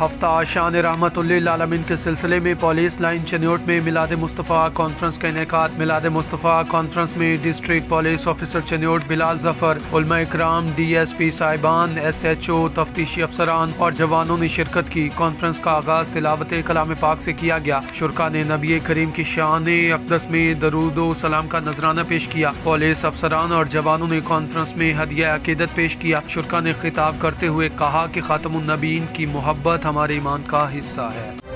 हफ्ता शान-ए-रहमतुल लिल आलमीन के सिलसिले में पुलिस लाइन चन्योट में मिलाद-ए-मुस्तफ़ा कॉन्फ्रेंस का इनेकाद। मिलाद-ए-मुस्तफ़ा कॉन्फ्रेंस में district police officer Chiniot Bilal Zafar, उलमा-ए-इकराम, DSP साइबान, SHO, तफ्तीशी अफसरान और जवानों ने शिरकत की। कॉन्फ्रेंस का आगाज तिलावत-ए-कलाम-ए-पाक से किया गया। शुरका ने नबी-ए-करीम की शान-ए-अक़दस में दरूदो सलाम का नजराना पेश किया। पुलिस अफसरान और जवानों ने कॉन्फ्रेंस में हदिया-ए-अक़ीदत पेश किया। शुरका ने खिताब करते हुए कहा कि खातमुन नबीयीन की मोहब्बत हमारे ईमान का हिस्सा है।